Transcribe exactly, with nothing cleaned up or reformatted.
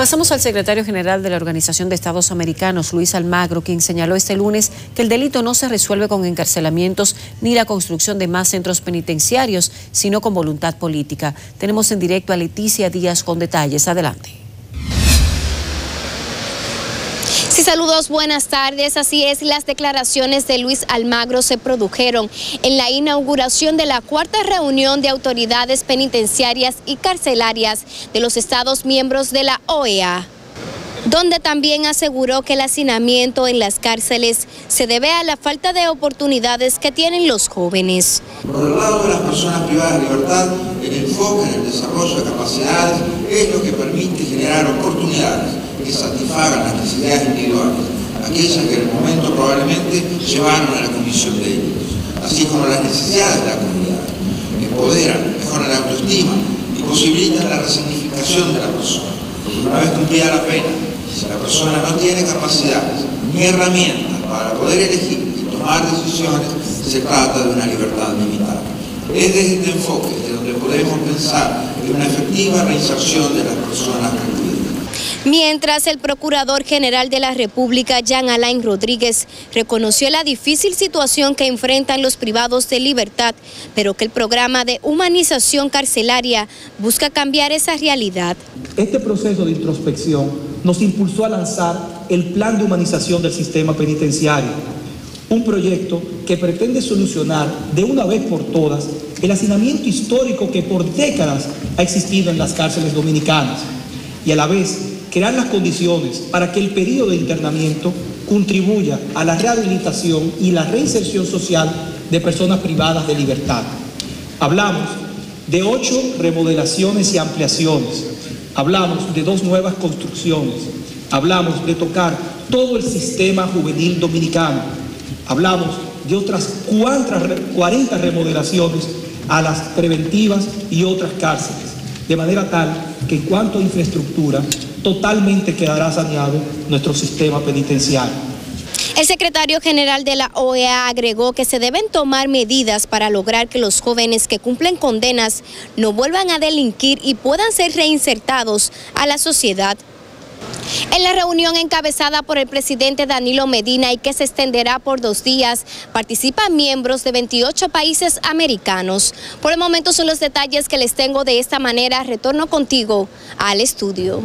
Pasamos al secretario general de la Organización de Estados Americanos, Luis Almagro, quien señaló este lunes que el delito no se resuelve con encarcelamientos ni la construcción de más centros penitenciarios, sino con voluntad política. Tenemos en directo a Leticia Díaz con detalles. Adelante. Sí, saludos, buenas tardes. Así es, las declaraciones de Luis Almagro se produjeron en la inauguración de la cuarta reunión de autoridades penitenciarias y carcelarias de los Estados miembros de la O E A, donde también aseguró que el hacinamiento en las cárceles se debe a la falta de oportunidades que tienen los jóvenes. Por el lado de las personas privadas de libertad, el enfoque en el desarrollo de capacidades es lo que permite generar oportunidades que satisfagan las necesidades individuales, aquellas que en el momento probablemente llevaron a la comisión de delitos, así como las necesidades de la comunidad, que empoderan, mejoran la autoestima y posibilitan la resignificación de la persona. Una vez cumplida la pena, si la persona no tiene capacidades ni herramientas para poder elegir y tomar decisiones, se trata de una libertad limitada. Es desde este enfoque de donde podemos pensar en una efectiva reinserción de las personas recluidas. Mientras, el Procurador General de la República, Jean Alain Rodríguez, reconoció la difícil situación que enfrentan los privados de libertad, pero que el programa de humanización carcelaria busca cambiar esa realidad. Este proceso de introspección nos impulsó a lanzar el Plan de Humanización del Sistema Penitenciario, un proyecto que pretende solucionar de una vez por todas el hacinamiento histórico que por décadas ha existido en las cárceles dominicanas y a la vez crear las condiciones para que el periodo de internamiento contribuya a la rehabilitación y la reinserción social de personas privadas de libertad. Hablamos de ocho remodelaciones y ampliaciones, hablamos de dos nuevas construcciones, hablamos de tocar todo el sistema juvenil dominicano, hablamos de otras cuarenta remodelaciones a las preventivas y otras cárceles, de manera tal que en cuanto a infraestructura, totalmente quedará saneado nuestro sistema penitenciario. El secretario general de la O E A agregó que se deben tomar medidas para lograr que los jóvenes que cumplen condenas no vuelvan a delinquir y puedan ser reinsertados a la sociedad. En la reunión encabezada por el presidente Danilo Medina y que se extenderá por dos días, participan miembros de veintiocho países americanos. Por el momento son los detalles que les tengo de esta manera. Retorno contigo al estudio.